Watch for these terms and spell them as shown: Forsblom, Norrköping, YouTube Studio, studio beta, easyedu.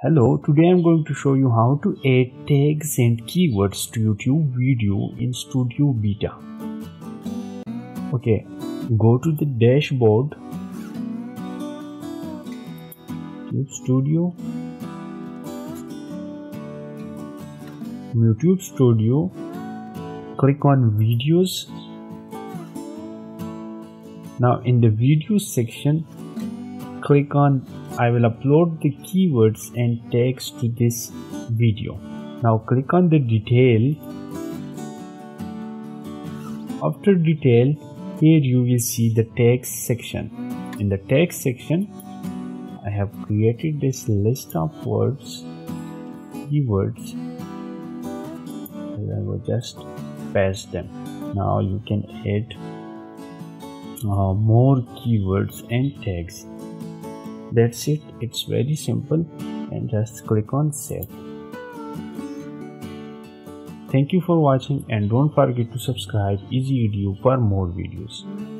Hello, today I'm going to show you how to add tags and keywords to YouTube video in Studio Beta. Okay, go to the dashboard, YouTube Studio, click on videos. Now in the videos section, click on I will upload the keywords and tags to this video. Now click on the detail. After detail, here you will see the tags section. In the tags section, I have created this list of words, keywords. I will just paste them. Now you can add more keywords and tags. That's it, it's very simple, and just click on save. Thank you for watching, and don't forget to subscribe easyedu for more videos.